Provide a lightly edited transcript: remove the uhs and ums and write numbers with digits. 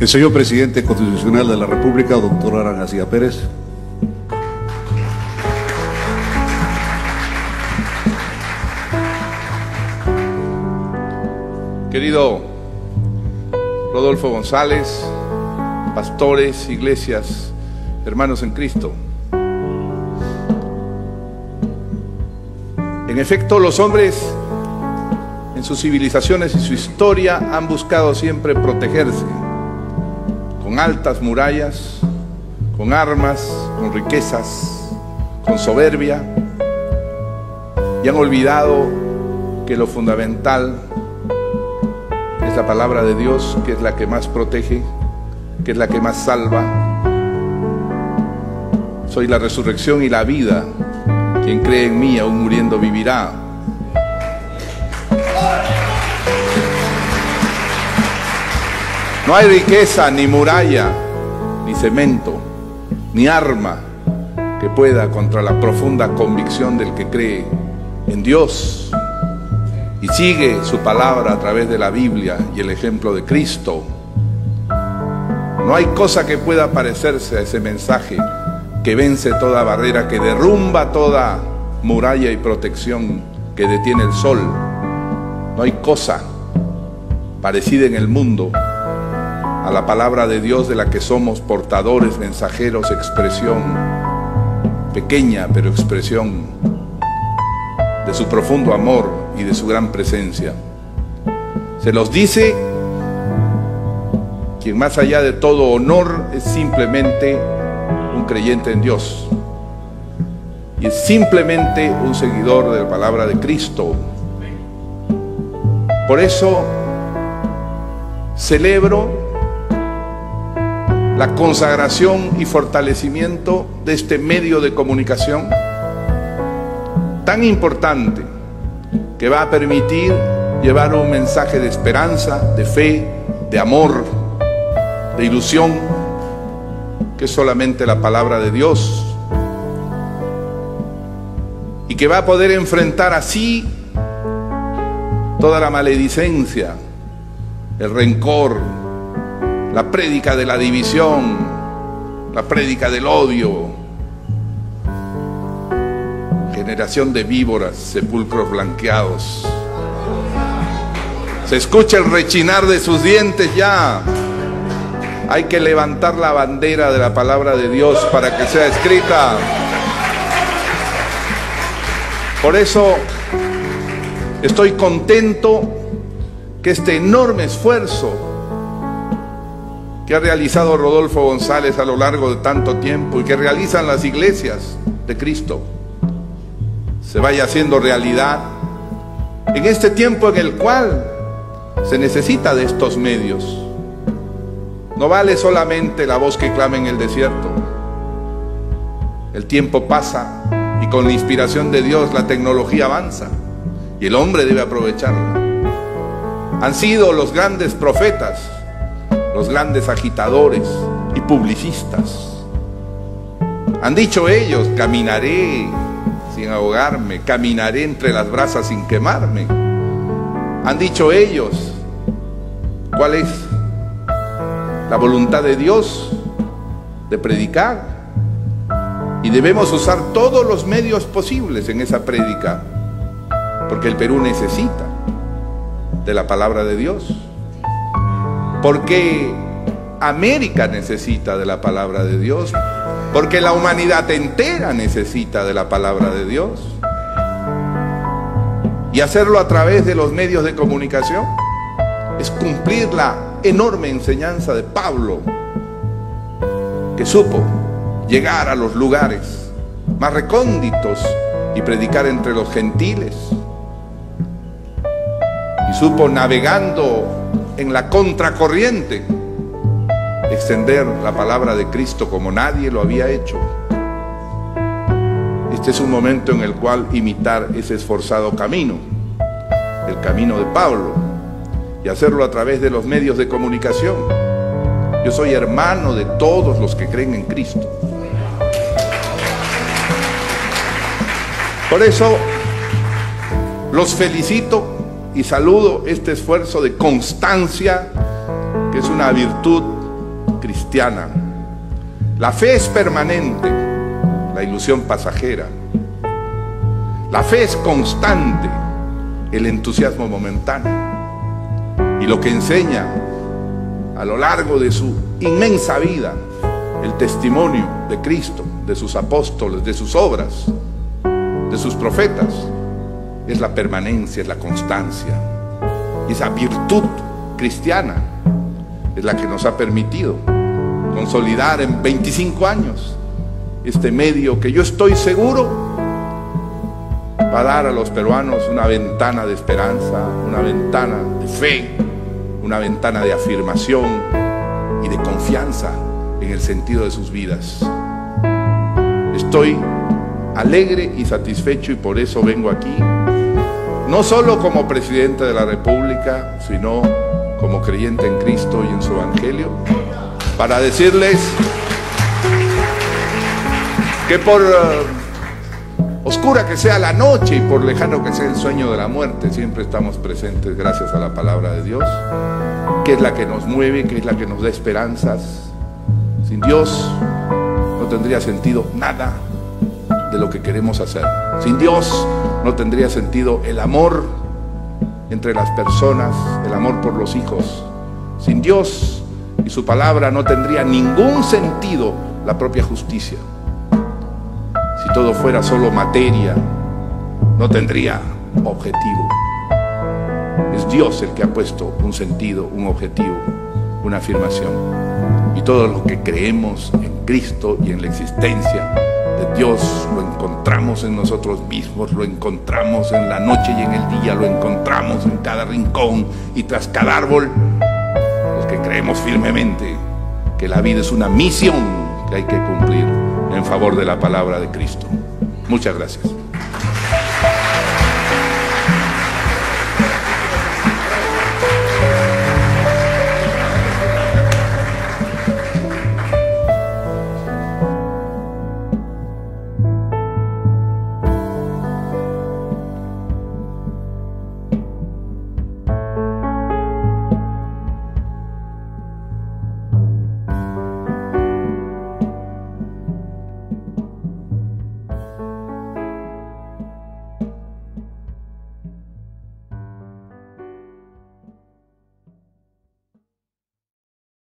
El señor Presidente Constitucional de la República, doctor García Pérez. Querido Rodolfo González, pastores, iglesias, hermanos en Cristo. En efecto, los hombres en sus civilizaciones y su historia han buscado siempre protegerse con altas murallas, con armas, con riquezas, con soberbia, y han olvidado que lo fundamental es la palabra de Dios, que es la que más protege, que es la que más salva. Soy la resurrección y la vida. Quien cree en mí, aún muriendo, vivirá. No hay riqueza, ni muralla, ni cemento, ni arma que pueda contra la profunda convicción del que cree en Dios y sigue su palabra a través de la Biblia y el ejemplo de Cristo. No hay cosa que pueda parecerse a ese mensaje que vence toda barrera, que derrumba toda muralla y protección, que detiene el sol. No hay cosa parecida en el mundo a la palabra de Dios, de la que somos portadores, mensajeros, expresión, pequeña pero expresión, de su profundo amor y de su gran presencia. Se los dice quien, más allá de todo honor, es simplemente un creyente en Dios y es simplemente un seguidor de la palabra de Cristo. Por eso celebro la consagración y fortalecimiento de este medio de comunicación tan importante, que va a permitir llevar un mensaje de esperanza, de fe, de amor, de ilusión, que es solamente la palabra de Dios, y que va a poder enfrentar así toda la maledicencia, el rencor, la prédica de la división, la prédica del odio, generación de víboras, sepulcros blanqueados. Se escucha el rechinar de sus dientes ya. Hay que levantar la bandera de la palabra de Dios para que sea escrita. Por eso estoy contento que este enorme esfuerzo que ha realizado Rodolfo González a lo largo de tanto tiempo, y que realizan las iglesias de Cristo, se vaya haciendo realidad en este tiempo en el cual se necesita de estos medios. No vale solamente la voz que clama en el desierto. El tiempo pasa y con la inspiración de Dios la tecnología avanza y el hombre debe aprovecharla. Han sido los grandes profetas, los grandes agitadores y publicistas. Han dicho ellos: caminaré sin ahogarme, caminaré entre las brasas sin quemarme. Han dicho ellos cuál es la voluntad de Dios de predicar, y debemos usar todos los medios posibles en esa prédica, porque el Perú necesita de la palabra de Dios, porque América necesita de la palabra de Dios, porque la humanidad entera necesita de la palabra de Dios, y hacerlo a través de los medios de comunicación es cumplir la enorme enseñanza de Pablo, que supo llegar a los lugares más recónditos y predicar entre los gentiles, y supo, navegando en la contracorriente, extender la palabra de Cristo como nadie lo había hecho. Este es un momento en el cual imitar ese esforzado camino, el camino de Pablo, y hacerlo a través de los medios de comunicación. Yo soy hermano de todos los que creen en Cristo. Por eso los felicito y saludo este esfuerzo de constancia, que es una virtud cristiana. La fe es permanente, la ilusión pasajera. La fe es constante, el entusiasmo momentáneo. Y lo que enseña a lo largo de su inmensa vida, el testimonio de Cristo, de sus apóstoles, de sus obras, de sus profetas, es la permanencia, es la constancia. Y esa virtud cristiana es la que nos ha permitido consolidar en 25 años este medio que yo estoy seguro va a dar a los peruanos una ventana de esperanza, una ventana de fe, una ventana de afirmación y de confianza en el sentido de sus vidas. Estoy alegre y satisfecho y por eso vengo aquí, no solo como presidente de la República, sino como creyente en Cristo y en su Evangelio, para decirles que por oscura que sea la noche y por lejano que sea el sueño de la muerte, siempre estamos presentes gracias a la palabra de Dios, que es la que nos mueve, que es la que nos da esperanzas. Sin Dios no tendría sentido nada de lo que queremos hacer. Sin Dios no tendría sentido el amor entre las personas, el amor por los hijos. Sin Dios y su palabra no tendría ningún sentido la propia justicia. Si todo fuera solo materia, no tendría objetivo. Es Dios el que ha puesto un sentido, un objetivo, una afirmación. Y todo lo que creemos en Cristo y en la existencia de Dios, lo encontramos en nosotros mismos, lo encontramos en la noche y en el día, lo encontramos en cada rincón y tras cada árbol. Los que creemos firmemente que la vida es una misión que hay que cumplir en favor de la palabra de Cristo. Muchas gracias.